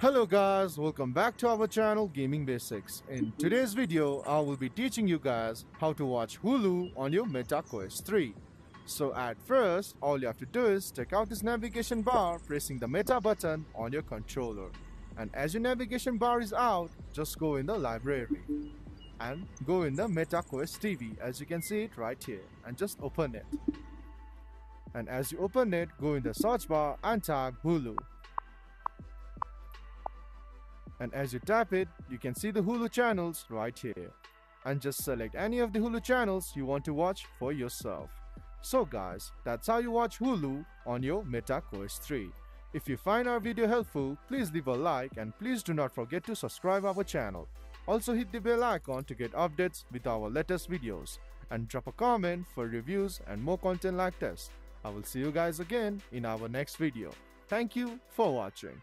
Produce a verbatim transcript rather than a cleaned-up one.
Hello guys, welcome back to our channel Gaming Basics. In today's video, I will be teaching you guys how to watch Hulu on your Meta Quest three. So at first, all you have to do is check out this navigation bar, pressing the Meta button on your controller. And as your navigation bar is out, just go in the library and go in the Meta Quest T V, as you can see it right here, and just open it. And as you open it, go in the search bar and tag Hulu. And as you tap it, you can see the Hulu channels right here. And just select any of the Hulu channels you want to watch for yourself. So guys, that's how you watch Hulu on your Meta Quest three. If you find our video helpful, please leave a like and please do not forget to subscribe our channel. Also hit the bell icon to get updates with our latest videos. And drop a comment for reviews and more content like this. I will see you guys again in our next video. Thank you for watching.